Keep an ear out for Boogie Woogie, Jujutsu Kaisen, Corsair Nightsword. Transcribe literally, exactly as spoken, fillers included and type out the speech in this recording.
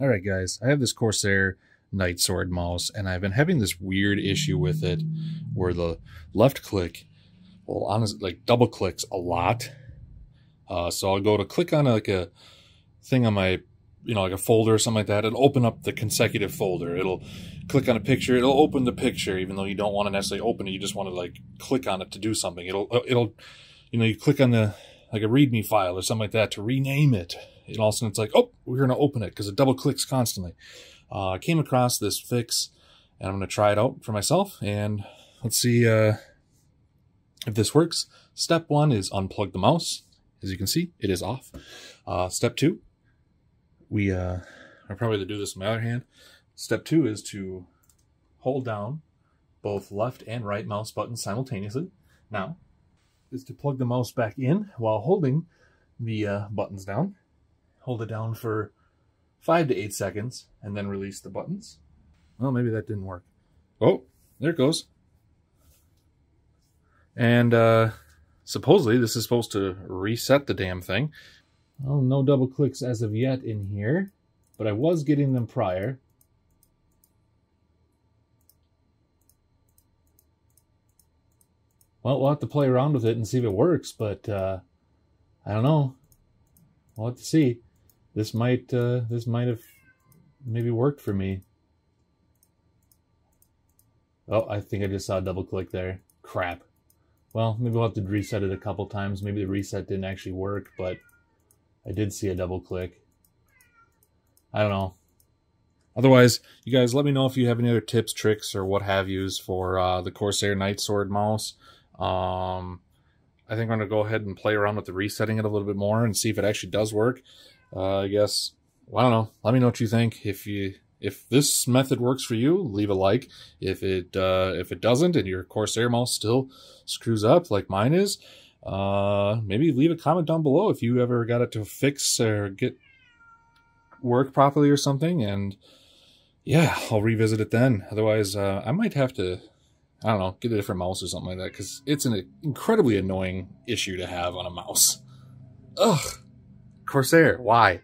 All right, guys, I have this Corsair Nightsword mouse, and I've been having this weird issue with it where the left click, well, honestly, like double clicks a lot. Uh, so I'll go to click on like a thing on my, you know, like a folder or something like that. It'll open up the consecutive folder. It'll click on a picture. It'll open the picture, even though you don't want to necessarily open it. You just want to like click on it to do something. It'll, it'll, you know, you click on the, like a README file or something like that to rename it. And all of a sudden it's like, oh, we're going to open it because it double clicks constantly. Uh, I came across this fix and I'm going to try it out for myself. And let's see uh, if this works. Step one is unplug the mouse. As you can see, it is off. Uh, step two, we uh, I'll probably do this with my other hand. Step two is to hold down both left and right mouse buttons simultaneously. Now is to plug the mouse back in while holding the uh, buttons down. Hold it down for five to eight seconds and then release the buttons. Well, maybe that didn't work. Oh, there it goes. And uh, supposedly this is supposed to reset the damn thing. Well, no double clicks as of yet in here, but I was getting them prior. Well, we'll have to play around with it and see if it works, but uh, I don't know. We'll have to see. This might uh, this might have maybe worked for me. Oh, I think I just saw a double click there. Crap. Well, maybe we'll have to reset it a couple times. Maybe the reset didn't actually work, but I did see a double click. I don't know. Otherwise, you guys, let me know if you have any other tips, tricks, or what have yous for uh, the Corsair Nightsword mouse. Um, I think I'm going to go ahead and play around with the resetting it a little bit more and see if it actually does work. Uh, I guess, well, I don't know. Let me know what you think. If you, if this method works for you, leave a like. If it, uh, if it doesn't and your Corsair mouse still screws up like mine is, uh, maybe leave a comment down below if you ever got it to fix or get work properly or something. And yeah, I'll revisit it then. Otherwise, uh, I might have to, I don't know, get a different mouse or something like that, because it's an incredibly annoying issue to have on a mouse. Ugh. Corsair, why?